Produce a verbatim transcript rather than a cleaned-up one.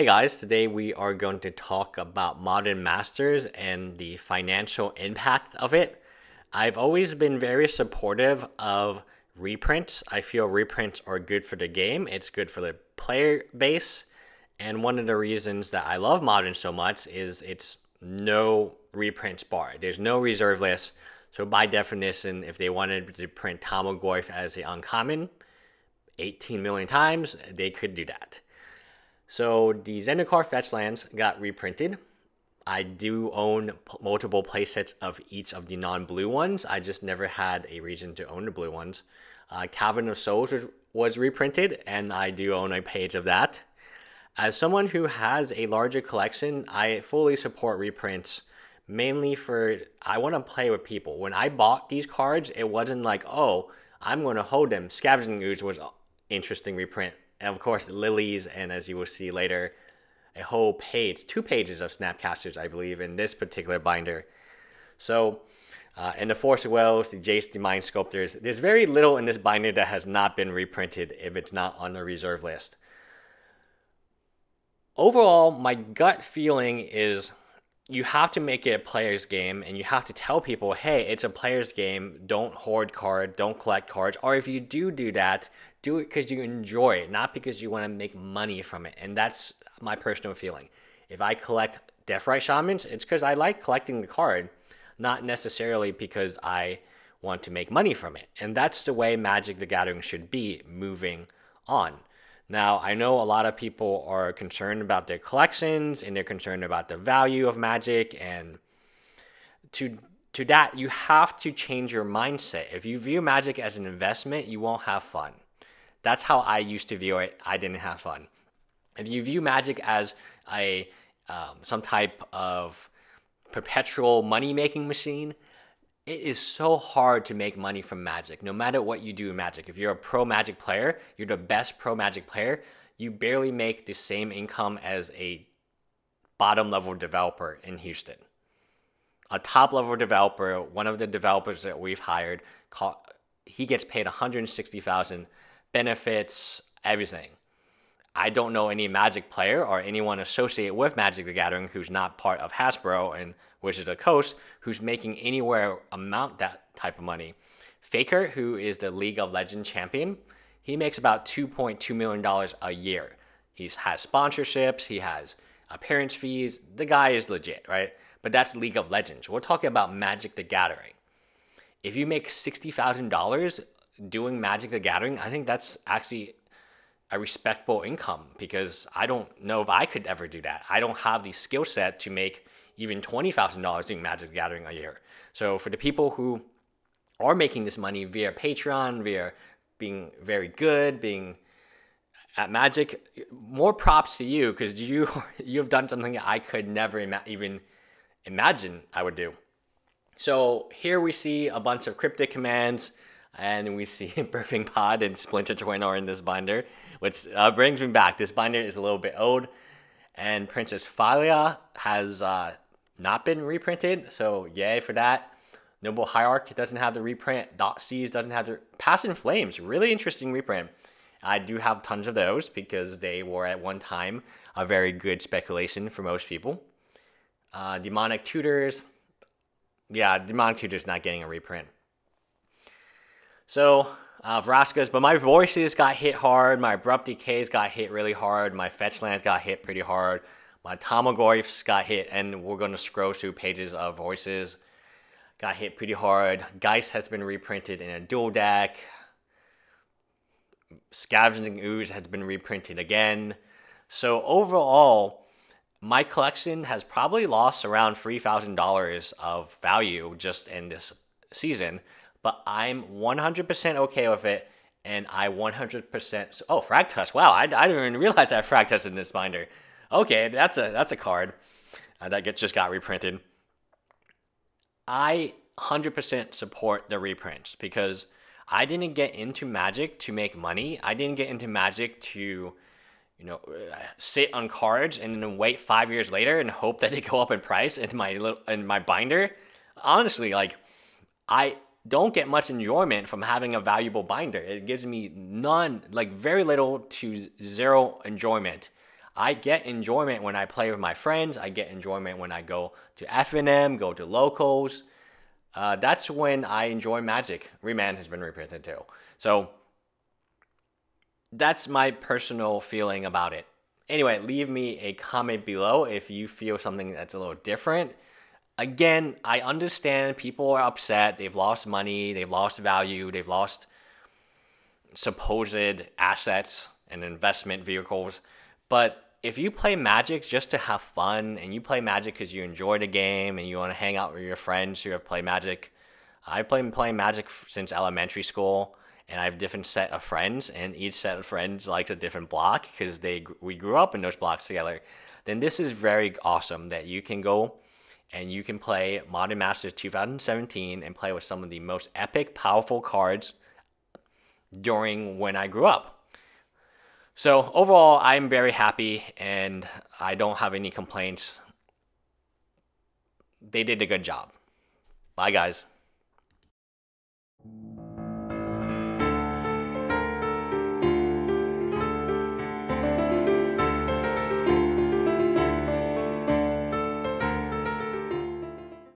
Hey guys, today we are going to talk about Modern Masters and the financial impact of it. I've always been very supportive of reprints. I feel reprints are good for the game, it's good for the player base, and one of the reasons that I love Modern so much is it's no reprints bar. There's no reserve list, so by definition, if they wanted to print Tarmogoyf as an uncommon eighteen million times, they could do that. So the Zendikar Fetchlands got reprinted. I do own multiple playsets of each of the non-blue ones. I just never had a reason to own the blue ones. Uh, Cavern of Souls was reprinted, and I do own a page of that. As someone who has a larger collection, I fully support reprints, mainly for I want to play with people. When I bought these cards, it wasn't like, oh, I'm going to hold them. Scavenging Ooze was an interesting reprint. And of course, Lilies, and as you will see later, a whole page, two pages of Snapcasters, I believe, in this particular binder. So, uh, and the Force of Will, the Jace, the Mind Sculptors. There's very little in this binder that has not been reprinted if it's not on the reserve list. Overall, my gut feeling is you have to make it a player's game, and you have to tell people, hey, it's a player's game. Don't hoard cards, don't collect cards, or if you do do that, do it because you enjoy it, not because you want to make money from it. And that's my personal feeling. If I collect Deathrite Shamans, it's because I like collecting the card, not necessarily because I want to make money from it. And that's the way Magic the Gathering should be moving on. Now, I know a lot of people are concerned about their collections and they're concerned about the value of Magic. And to to that, you have to change your mindset. If you view Magic as an investment, you won't have fun. That's how I used to view it. I didn't have fun. If you view Magic as a um, some type of perpetual money-making machine, it is so hard to make money from Magic, no matter what you do in Magic. If you're a pro Magic player, you're the best pro Magic player, you barely make the same income as a bottom-level developer in Houston. A top-level developer, one of the developers that we've hired, he gets paid one hundred sixty thousand dollars. Benefits, everything. I don't know any Magic player or anyone associated with Magic the Gathering who's not part of Hasbro and Wizards of the Coast who's making anywhere amount that type of money. Faker, who is the League of Legends champion, he makes about two point two million dollars a year. He has sponsorships, he has appearance fees. The guy is legit, right? But that's League of Legends. We're talking about Magic the Gathering. If you make sixty thousand dollars doing Magic the Gathering, I think that's actually a respectable income because I don't know if I could ever do that. I don't have the skill set to make even twenty thousand dollars doing Magic the Gathering a year. So for the people who are making this money via Patreon, via being very good, being at Magic, more props to you because you you've done something that I could never ima- even imagine I would do. So here we see a bunch of Cryptic Commands, and we see Burping Pod and Splinter Twin are in this binder, which uh, brings me back. This binder is a little bit old, and Princess Falia has uh, not been reprinted, so yay for that. Noble Hierarch doesn't have the reprint. Dot C's doesn't have the... Pass in Flames, really interesting reprint. I do have tons of those because they were at one time a very good speculation for most people. Uh, Demonic Tutors. Yeah, Demonic Tutor's not getting a reprint. So, uh, Vraska's, but my Voices got hit hard, my Abrupt Decays got hit really hard, my Fetchlands got hit pretty hard, my Tarmogoyfs got hit, and we're going to scroll through pages of Voices, got hit pretty hard. Geist has been reprinted in a dual deck. Scavenging Ooze has been reprinted again. So, overall, my collection has probably lost around three thousand dollars of value just in this season. But I'm one hundred percent okay with it, and I one hundred percent... Oh, Fractus. Wow, I, I didn't even realize I had Fractus in this binder. Okay, that's a that's a card uh, that gets, just got reprinted. I one hundred percent support the reprints because I didn't get into Magic to make money. I didn't get into Magic to, you know, sit on cards and then wait five years later and hope that they go up in price in my, little, in my binder. Honestly, like, I... don't get much enjoyment from having a valuable binder. It gives me none, like very little to zero enjoyment I get enjoyment when I play with my friends. I get enjoyment when I go to F N M, go to locals. Uh, that's when I enjoy Magic. Riemann has been reprinted too. So that's my personal feeling about it. Anyway, leave me a comment below if you feel something that's a little different. Again, I understand people are upset. They've lost money. They've lost value. They've lost supposed assets and investment vehicles. But if you play Magic just to have fun, and you play Magic because you enjoy the game and you want to hang out with your friends who have played Magic. I've been playing Magic since elementary school, and I have a different set of friends, and each set of friends likes a different block because they we grew up in those blocks together. Then this is very awesome that you can go and you can play Modern Masters two thousand seventeen and play with some of the most epic, powerful cards during when I grew up. So overall, I'm very happy, and I don't have any complaints. They did a good job. Bye, guys.